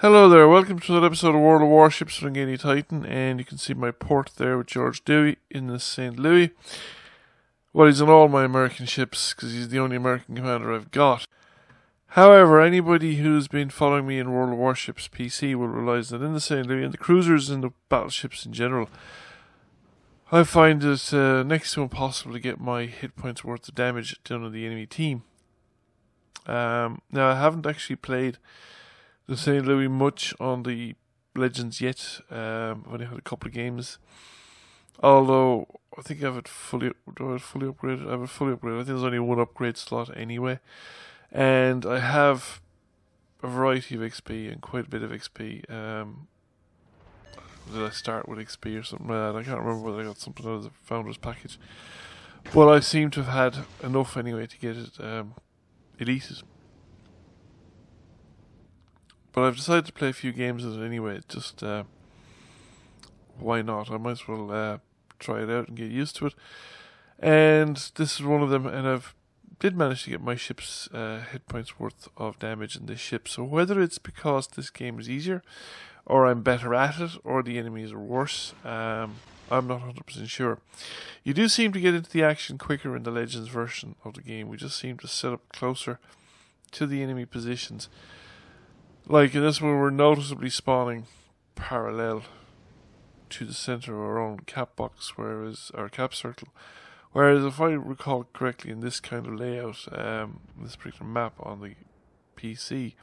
Hello there, welcome to another episode of World of Warships from Gany Titan, and you can see my port there with George Dewey in the St. Louis. Well, he's on all my American ships because he's the only American commander I've got. However, anybody who's been following me in World of Warships PC will realise that in the St. Louis and the cruisers and the battleships in general, I find it next to impossible to get my hit points worth of damage done on the enemy team. Now, I haven't actually played the St. Louis much on the Legends yet. I've only had a couple of games. Although, I think I have it fully... Do I have it fully upgraded? I have it fully upgraded. I think there's only one upgrade slot anyway. And I have a variety of XP and quite a bit of XP. Did I start with XP or something like that? I can't remember whether I got something out of the Founders Package. But I seem to have had enough anyway to get it elited. But I've decided to play a few games of it anyway, just why not? I might as well try it out and get used to it. And this is one of them, and I've did manage to get my ship's hit points worth of damage in this ship. So whether it's because this game is easier, or I'm better at it, or the enemies are worse, I'm not 100% sure. You do seem to get into the action quicker in the Legends version of the game. We just seem to set up closer to the enemy positions. Like in this one, we're noticeably spawning parallel to the center of our own cap box, whereas our cap circle. Whereas, if I recall correctly, in this kind of layout, this particular map on the PC,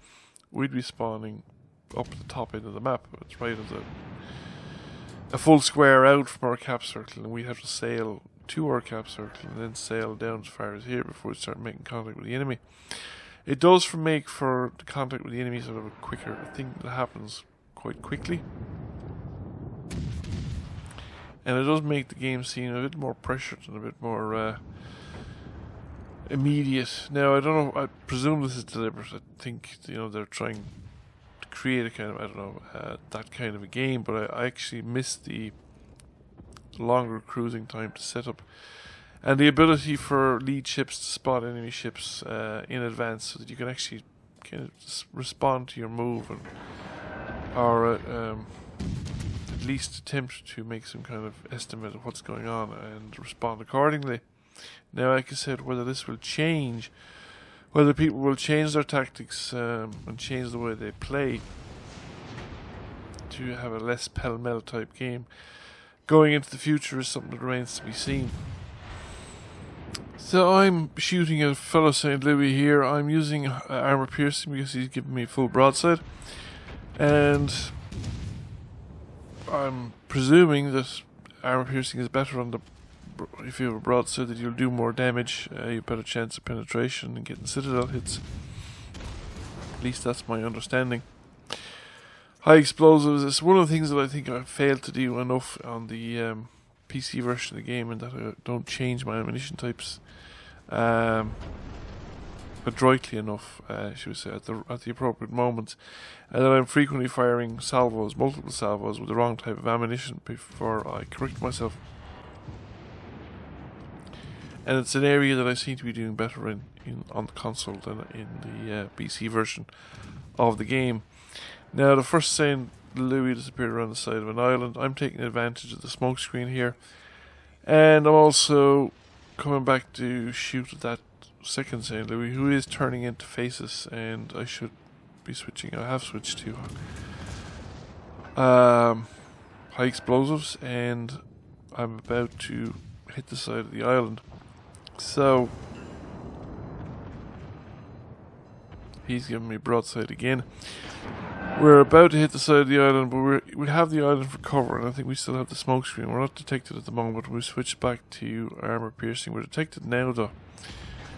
we'd be spawning up at the top end of the map. It's right at a full square out from our cap circle, and we have to sail to our cap circle and then sail down as far as here before we start making contact with the enemy. It does make for the contact with the enemy sort of a quicker thing that happens quite quickly. And it does make the game seem a bit more pressured and a bit more immediate. Now, I don't know, I presume this is deliberate. I think, you know, they're trying to create a kind of, I don't know, that kind of a game. But I actually missed the longer cruising time to set up. And the ability for lead ships to spot enemy ships in advance, so that you can actually kind of respond to your move, and, or at least attempt to make some kind of estimate of what's going on and respond accordingly. Now, like I said, whether this will change, whether people will change their tactics and change the way they play to have a less pell-mell type game going into the future is something that remains to be seen. So I'm shooting a fellow St. Louis here. I'm using armor piercing because he's giving me full broadside, and I'm presuming that armor piercing is better on the if you have a broadside, that you'll do more damage. You have a better chance of penetration and getting citadel hits. At least that's my understanding. High explosives is one of the things that I think I failed to do enough on the PC version of the game, and that I don't change my ammunition types adroitly enough, should we say, at the appropriate moments, and that I'm frequently firing salvos, multiple salvos, with the wrong type of ammunition before I correct myself. And it's an area that I seem to be doing better in on the console than in the PC version of the game. Now, the first saying, Louis disappeared around the side of an island. I'm taking advantage of the smoke screen here, and I'm also coming back to shoot at that second St. Louis, who is turning into faces, and I should be switching. I have switched to high explosives, and I'm about to hit the side of the island. So he's giving me broadside again. We're about to hit the side of the island, but we have the island for cover, and I think we still have the smoke screen. We're not detected at the moment. We switch back to armor piercing. We're detected now, though.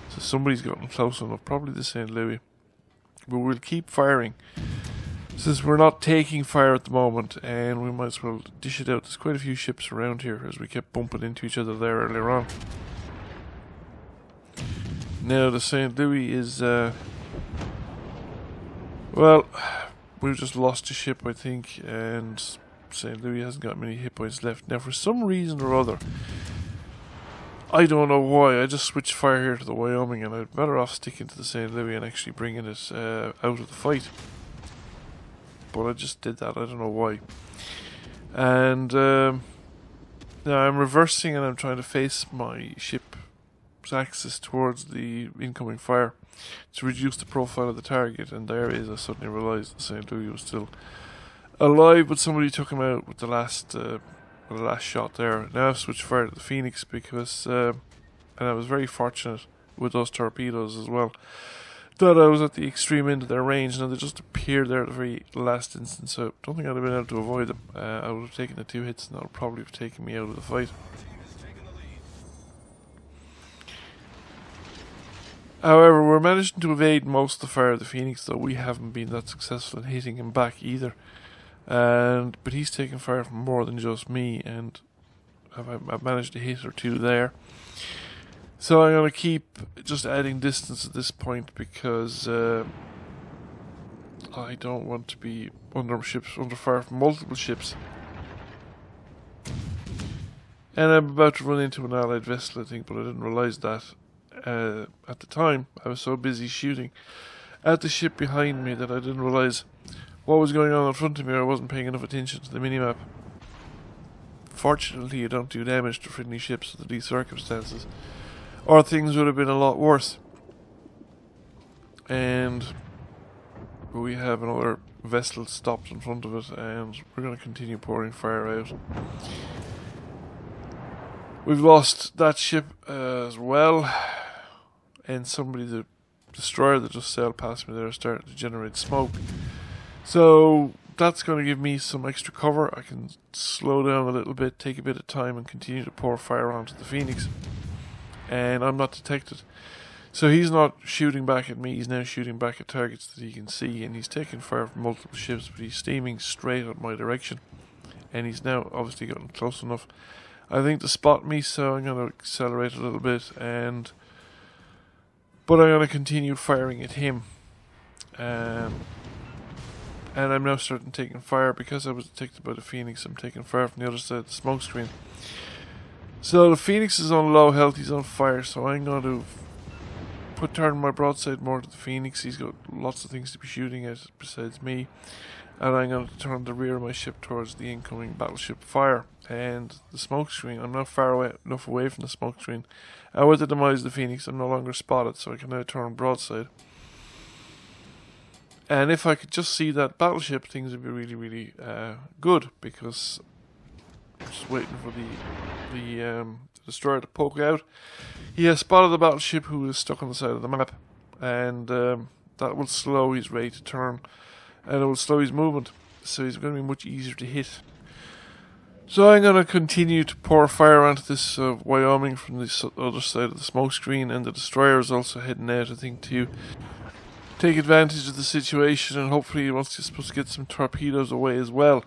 So somebody's gotten close enough, probably the St. Louis. But we'll keep firing, since we're not taking fire at the moment, and we might as well dish it out. There's quite a few ships around here, as we kept bumping into each other there earlier on. Now, the St. Louis is, well, we've just lost a ship, I think, and St. Louis hasn't got many hit points left. Now, for some reason or other, I don't know why, I just switched fire here to the Wyoming, and I'd better off sticking to the St. Louis and actually bringing it out of the fight. but I just did that. I don't know why. And now I'm reversing and I'm trying to face my ship's axis towards the incoming fire to reduce the profile of the target. And there I suddenly realised that St. Louis was still alive, but somebody took him out with the last shot there. Now I've switched fire to the Phoenix because, and I was very fortunate with those torpedoes as well, that I was at the extreme end of their range. Now they just appeared there at the very last instant, so I don't think I'd have been able to avoid them. I would have taken the two hits, and that would probably have taken me out of the fight. However, we're managing to evade most of the fire of the Phoenix, though we haven't been that successful in hitting him back either. But he's taking fire from more than just me, and I've managed a hit or two there. So I'm going to keep just adding distance at this point because I don't want to be under fire from multiple ships. And I'm about to run into an allied vessel, I think, but I didn't realise that. At the time, I was so busy shooting at the ship behind me that I didn't realise what was going on in front of me, or I wasn't paying enough attention to the minimap. Fortunately, you don't do damage to friendly ships under these circumstances, or things would have been a lot worse. And we have another vessel stopped in front of it, and we're going to continue pouring fire out. We've lost that ship as well, and somebody, the destroyer that just sailed past me there, started to generate smoke. So that's going to give me some extra cover. I can slow down a little bit, take a bit of time, and continue to pour fire onto the Phoenix. And I'm not detected. So he's not shooting back at me, he's now shooting back at targets that he can see, and he's taking fire from multiple ships, but he's steaming straight at my direction. And he's now obviously gotten close enough, I think, to spot me, so I'm going to accelerate a little bit, and but I'm going to continue firing at him. And I'm now starting taking fire because I was detected by the Phoenix. I'm taking fire from the other side of the smoke screen. So the Phoenix is on low health, he's on fire, so I'm going to turn my broadside more to the Phoenix. He's got lots of things to be shooting at besides me. And I'm going to turn the rear of my ship towards the incoming battleship fire and the smoke screen. I'm not far away, enough away from the smoke screen. And with the demise of the Phoenix, I'm no longer spotted, so I can now turn broadside. And if I could just see that battleship, things would be really, really good, because I'm just waiting for the destroyer to poke out. He has spotted the battleship, who is stuck on the side of the map, and that will slow his rate to turn. And it will slow his movement, so he's going to be much easier to hit. So I'm going to continue to pour fire onto this Wyoming from the other side of the smoke screen, and the destroyer is also heading out, I think, to take advantage of the situation, and hopefully he wants to, supposed to get some torpedoes away as well.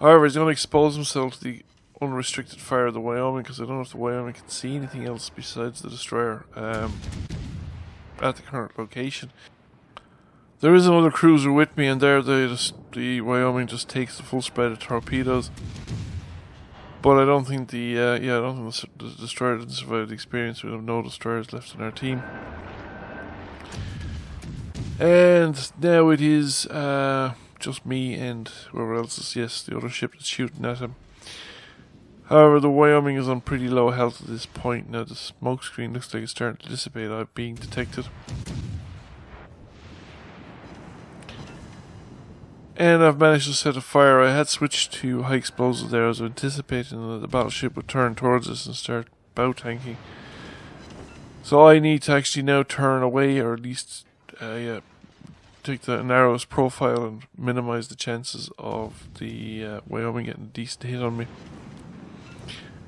However, he's going to expose himself to the unrestricted fire of the Wyoming, because I don't know if the Wyoming can see anything else besides the destroyer at the current location. There is another cruiser with me, and there the Wyoming just takes the full spread of torpedoes. But I don't think the destroyer didn't survive the experience. We have no destroyers left on our team. And now it is just me and whoever else is, yes, the other ship that's shooting at him. However, the Wyoming is on pretty low health at this point. Now the smoke screen looks like it's starting to dissipate. I'm being detected. And I've managed to set a fire. I had switched to high explosives there. I was anticipating that the battleship would turn towards us and start bow tanking. So I need to actually now turn away, or at least take the narrowest profile and minimize the chances of the Wyoming getting a decent hit on me.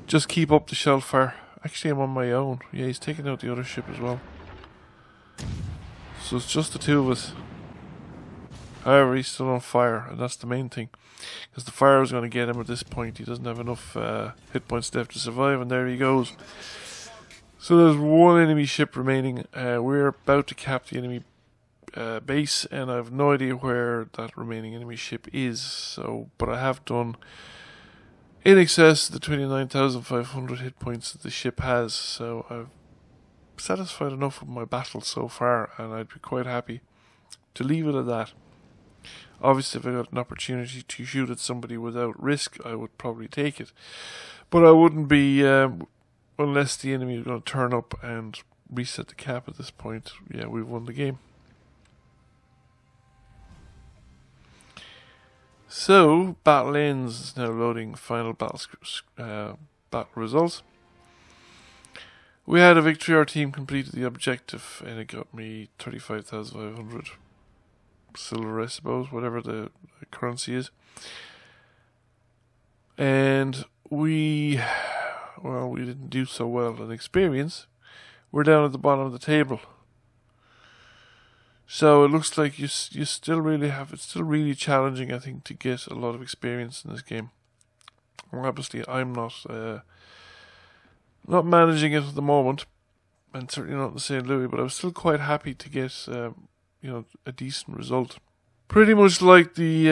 Just keep up the shell fire. Actually, I'm on my own. Yeah, he's taking out the other ship as well. So it's just the two of us. However, he's still on fire, and that's the main thing, because the fire is going to get him at this point. He doesn't have enough hit points left to survive, and there he goes. So there's one enemy ship remaining. We're about to cap the enemy base, and I have no idea where that remaining enemy ship is. So, but I have done in excess of the 29,500 hit points that the ship has, so I'm satisfied enough with my battle so far, and I'd be quite happy to leave it at that. Obviously, if I got an opportunity to shoot at somebody without risk, I would probably take it. But I wouldn't be, unless the enemy is going to turn up and reset the cap at this point. Yeah, we've won the game. So, battle ends. It's now loading final battle results. We had a victory. Our team completed the objective, and it got me 35,500 silver, I suppose, whatever the currency is. And we, well, we didn't do so well in experience. We're down at the bottom of the table. So it looks like you still really have, it's still really challenging, I think, to get a lot of experience in this game. Well, obviously, I'm not managing it at the moment, and certainly not in St. Louis, but I was still quite happy to get, you know, a decent result. Pretty much like the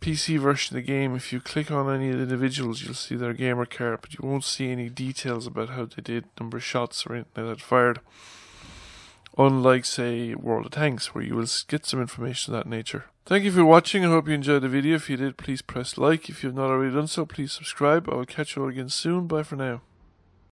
PC version of the game, if you click on any of the individuals, you'll see their gamer card, but you won't see any details about how they did, number of shots or anything like that fired. Unlike, say, World of Tanks, where you will get some information of that nature. Thank you for watching. I hope you enjoyed the video. If you did, please press like. If you have not already done so, please subscribe. I will catch you all again soon. Bye for now.